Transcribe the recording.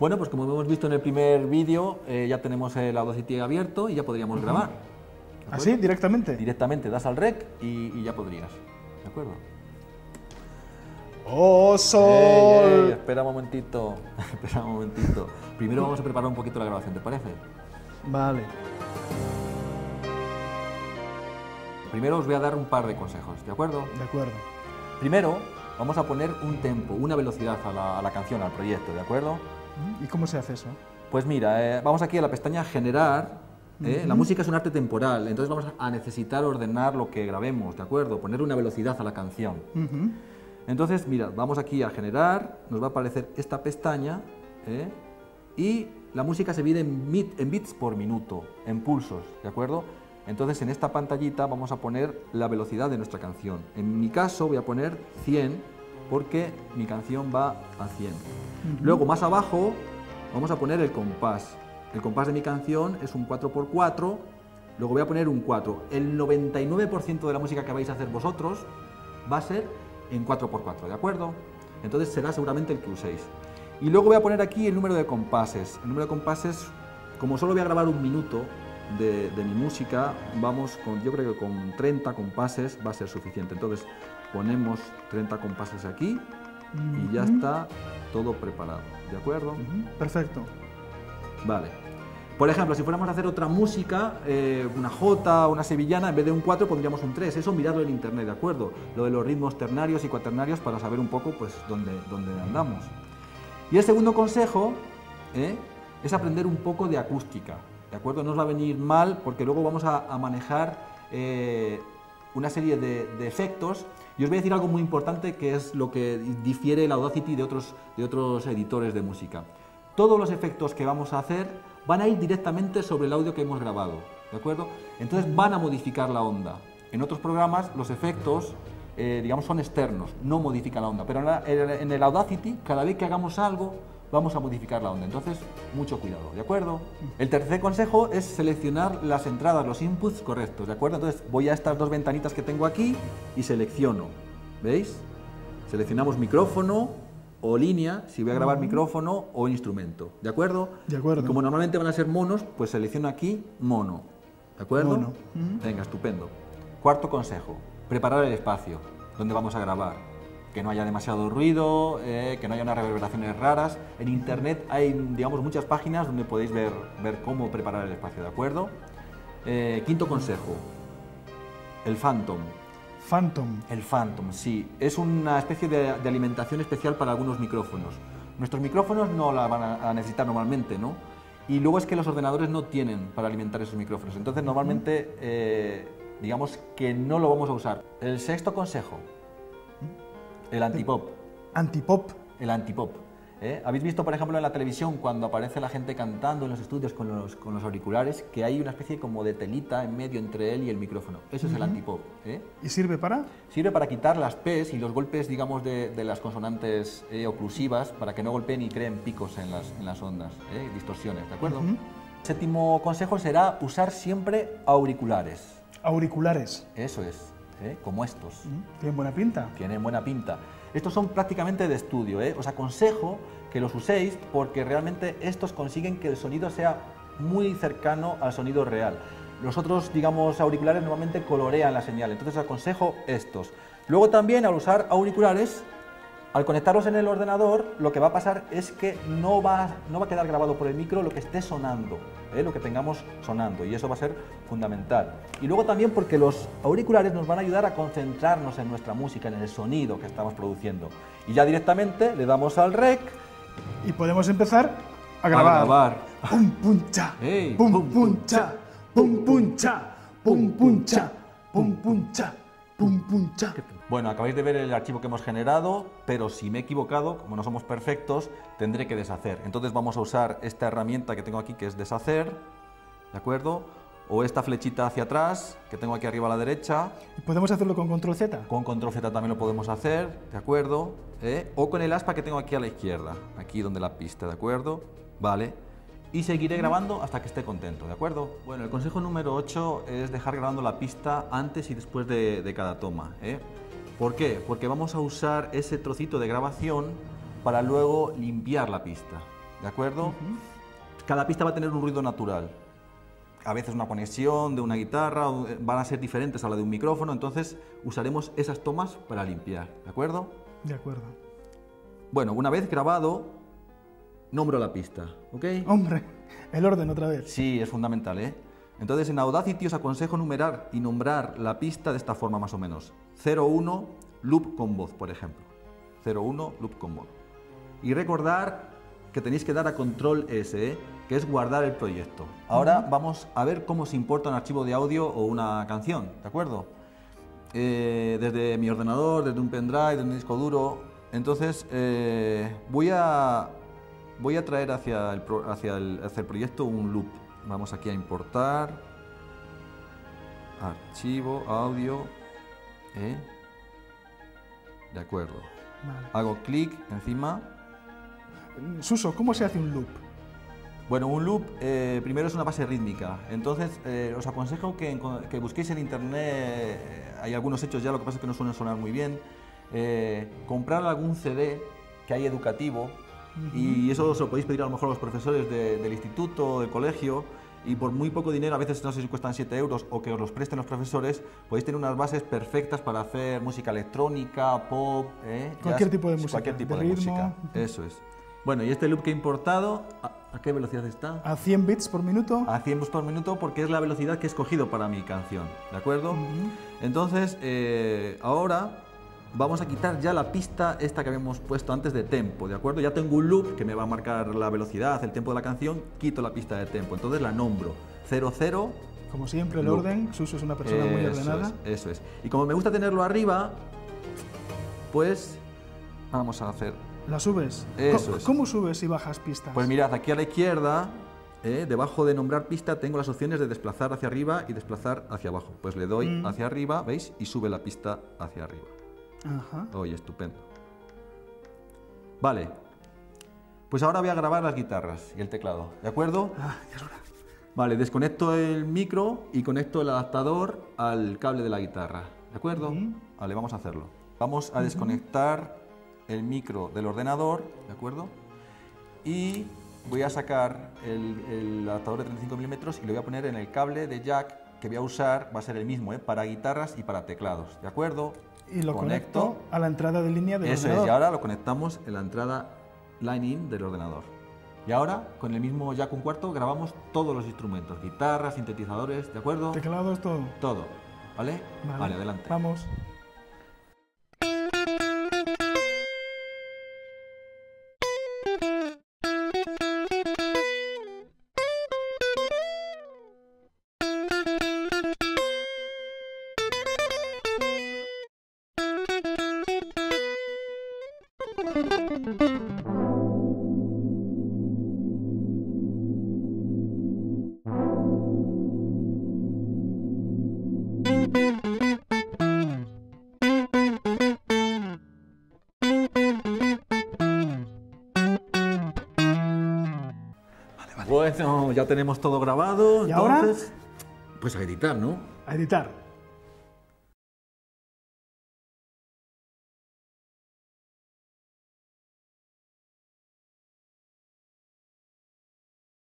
Bueno, pues como hemos visto en el primer vídeo, ya tenemos el Audacity abierto y ya podríamos grabar. ¿Así? ¿Directamente? Directamente, das al rec y ya podrías. ¿De acuerdo? ¡Oh, Sol! Espera un momentito, espera un momentito. Primero vamos a preparar un poquito la grabación, ¿te parece? Vale. Primero os voy a dar un par de consejos, ¿de acuerdo? De acuerdo. Primero, vamos a poner un tempo, una velocidad a la canción, al proyecto, ¿de acuerdo? ¿Y cómo se hace eso? Pues mira, vamos aquí a la pestaña Generar. La música es un arte temporal, entonces vamos a necesitar ordenar lo que grabemos, ¿de acuerdo? Poner una velocidad a la canción. Entonces, mira, vamos aquí a Generar, nos va a aparecer esta pestaña, y la música se divide en bits por minuto, en pulsos, ¿de acuerdo? Entonces, en esta pantallita vamos a poner la velocidad de nuestra canción. En mi caso voy a poner 100, porque mi canción va a 100. Luego, más abajo, vamos a poner el compás. El compás de mi canción es un 4×4, luego voy a poner un 4. El 99% de la música que vais a hacer vosotros va a ser en 4×4, ¿de acuerdo? Entonces será seguramente el que uséis. Y luego voy a poner aquí el número de compases. El número de compases, como solo voy a grabar un minuto de mi música, vamos con, yo creo que con 30 compases va a ser suficiente. Entonces ponemos 30 compases aquí y ya está todo preparado, ¿de acuerdo? Perfecto. Vale. Por ejemplo, si fuéramos a hacer otra música, una jota, una sevillana, en vez de un 4 pondríamos un 3. Eso miradlo en internet, ¿de acuerdo? Lo de los ritmos ternarios y cuaternarios para saber un poco pues dónde andamos. Y el segundo consejo es aprender un poco de acústica, ¿de acuerdo? No os va a venir mal porque luego vamos a manejar una serie de efectos. Y os voy a decir algo muy importante que es lo que difiere el Audacity de otros editores de música. Todos los efectos que vamos a hacer van a ir directamente sobre el audio que hemos grabado, ¿de acuerdo? Entonces van a modificar la onda. En otros programas los efectos, digamos, son externos, no modifican la onda, pero en el Audacity, cada vez que hagamos algo, vamos a modificar la onda, entonces mucho cuidado, ¿de acuerdo? El tercer consejo es seleccionar las entradas, los inputs correctos, ¿de acuerdo? Entonces voy a estas dos ventanitas que tengo aquí y selecciono, ¿veis? Seleccionamos micrófono o línea, si voy a grabar micrófono o instrumento, ¿de acuerdo? De acuerdo. Y como normalmente van a ser monos, pues selecciono aquí mono, ¿de acuerdo? Mono. Venga, estupendo. Cuarto consejo, preparar el espacio donde vamos a grabar, que no haya demasiado ruido, que no haya unas reverberaciones raras. En internet hay, digamos, muchas páginas donde podéis ver cómo preparar el espacio, ¿de acuerdo? Quinto consejo, el Phantom. Phantom. El Phantom, sí. Es una especie de alimentación especial para algunos micrófonos. Nuestros micrófonos no la van a necesitar normalmente, ¿no? Y luego es que los ordenadores no tienen para alimentar esos micrófonos. Entonces, normalmente, digamos que no lo vamos a usar. El sexto consejo, el antipop. ¿Antipop? El antipop. ¿Habéis visto, por ejemplo, en la televisión, cuando aparece la gente cantando en los estudios con los auriculares, que hay una especie como de telita en medio entre él y el micrófono? Eso es el antipop. ¿Y sirve para? Sirve para quitar las P's y los golpes, digamos, de las consonantes oclusivas, para que no golpeen y creen picos en las ondas, distorsiones, ¿de acuerdo? Séptimo consejo será usar siempre auriculares. ¿Auriculares? Eso es. Como estos. ¿Tienen buena pinta? Tienen buena pinta. Estos son prácticamente de estudio, Os aconsejo que los uséis porque realmente estos consiguen que el sonido sea muy cercano al sonido real. Los otros, digamos, auriculares normalmente colorean la señal, entonces os aconsejo estos. Luego también, al usar auriculares, al conectarlos en el ordenador, lo que va a pasar es que no va a quedar grabado por el micro lo que esté sonando, lo que tengamos sonando, y eso va a ser fundamental. Y luego también porque los auriculares nos van a ayudar a concentrarnos en nuestra música, en el sonido que estamos produciendo. Y ya directamente le damos al rec. Y podemos empezar a grabar. Pum puncha, pum puncha, pum puncha, pum puncha, pum puncha. Bueno, acabáis de ver el archivo que hemos generado, pero si me he equivocado, como no somos perfectos, tendré que deshacer. Entonces vamos a usar esta herramienta que tengo aquí, que es deshacer, ¿de acuerdo? O esta flechita hacia atrás, que tengo aquí arriba a la derecha. ¿Podemos hacerlo con Control-Z? Con Control-Z también lo podemos hacer, ¿de acuerdo? O con el aspa que tengo aquí a la izquierda, aquí donde la pista, ¿de acuerdo? Vale. Y seguiré grabando hasta que esté contento, ¿de acuerdo? Bueno, el consejo número 8 es dejar grabando la pista antes y después de cada toma. ¿Por qué? Porque vamos a usar ese trocito de grabación para luego limpiar la pista, ¿de acuerdo? Cada pista va a tener un ruido natural. A veces una conexión de una guitarra, van a ser diferentes a la de un micrófono, entonces usaremos esas tomas para limpiar, ¿de acuerdo? De acuerdo. Bueno, una vez grabado, nombro la pista, ¿ok? Hombre, el orden otra vez. Sí, es fundamental, ¿eh? Entonces en Audacity os aconsejo numerar y nombrar la pista de esta forma más o menos. 01, loop con voz, por ejemplo. 01, loop con voz. Y recordar que tenéis que dar a control S, ¿eh? Que es guardar el proyecto. Ahora vamos a ver cómo se importa un archivo de audio o una canción, ¿de acuerdo? Desde mi ordenador, desde un pendrive, desde un disco duro. Entonces voy a traer hacia el proyecto un loop. Vamos aquí a importar, archivo, audio, de acuerdo. Vale. Hago clic encima. Suso, ¿cómo se hace un loop? Bueno, un loop primero es una base rítmica, entonces os aconsejo que busquéis en internet, hay algunos hechos ya, lo que pasa es que no suelen sonar muy bien, comprar algún CD que hay educativo y eso se lo podéis pedir a lo mejor a los profesores del instituto, del colegio, y por muy poco dinero, a veces no sé si cuestan 7 euros o que os los presten los profesores, podéis tener unas bases perfectas para hacer música electrónica, pop, cualquier tipo de música, cualquier tipo de música, eso es. Bueno, y este loop que he importado, ¿a qué velocidad está? A 100 bits por minuto. A 100 bits por minuto porque es la velocidad que he escogido para mi canción, ¿de acuerdo? Entonces, ahora vamos a quitar ya la pista esta que habíamos puesto antes de tempo, ¿de acuerdo? Ya tengo un loop que me va a marcar la velocidad, el tempo de la canción, quito la pista de tempo, entonces la nombro 00. Como siempre, el loop. Orden, Suso es una persona muy ordenada. Eso es. Y como me gusta tenerlo arriba, pues vamos a hacer... ¿La subes? Eso es. ¿Cómo subes y bajas pistas? Pues mirad, aquí a la izquierda, debajo de nombrar pista, tengo las opciones de desplazar hacia arriba y desplazar hacia abajo. Pues le doy hacia arriba, ¿veis? Y sube la pista hacia arriba. Ajá. Oye, estupendo. Vale. Pues ahora voy a grabar las guitarras y el teclado, ¿de acuerdo? Ah, ya es hora. Vale, desconecto el micro y conecto el adaptador al cable de la guitarra, ¿de acuerdo? Vale, vamos a hacerlo. Vamos a desconectar el micro del ordenador, ¿de acuerdo? Y voy a sacar el adaptador de 35 milímetros y lo voy a poner en el cable de jack que voy a usar, va a ser el mismo, para guitarras y para teclados, ¿de acuerdo? Y lo conecto a la entrada de línea del ordenador. Eso es, y ahora lo conectamos en la entrada line in del ordenador. Y ahora, con el mismo jack 1/4, grabamos todos los instrumentos, guitarras, sintetizadores, ¿de acuerdo? Teclados, todo. Todo, ¿vale? Vale, vale, adelante. Vamos. Bueno, ya tenemos todo grabado. ¿Y entonces, ahora? Pues a editar, ¿no? A editar.